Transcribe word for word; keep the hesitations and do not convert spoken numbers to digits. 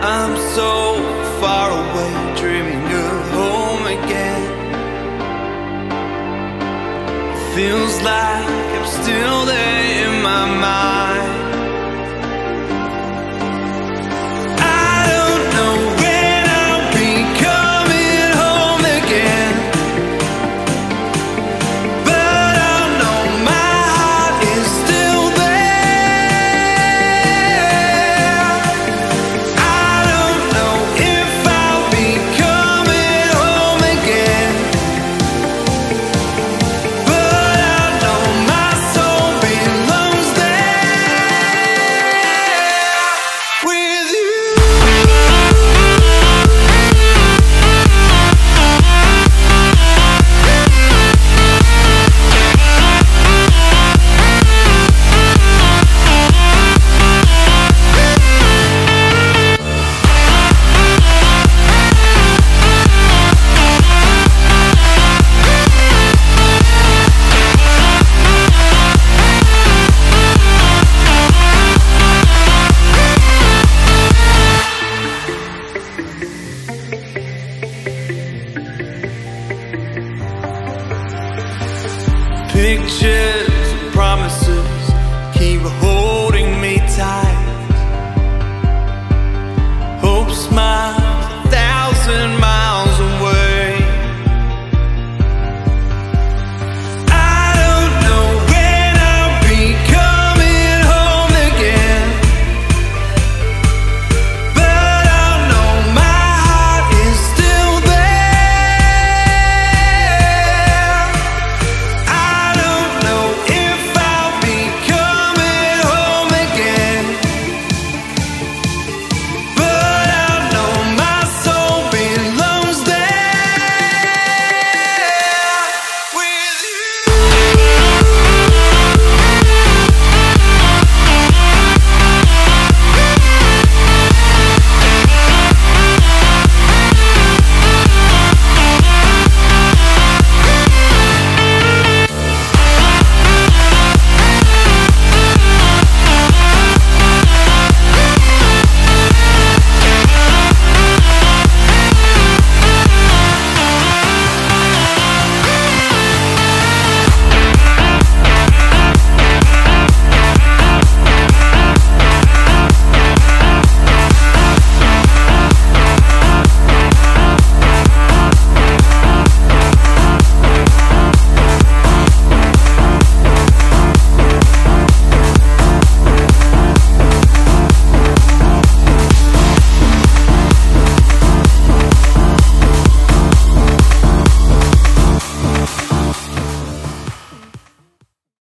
I'm so far away, dreaming of home again. Feels like I'm still there in my mind.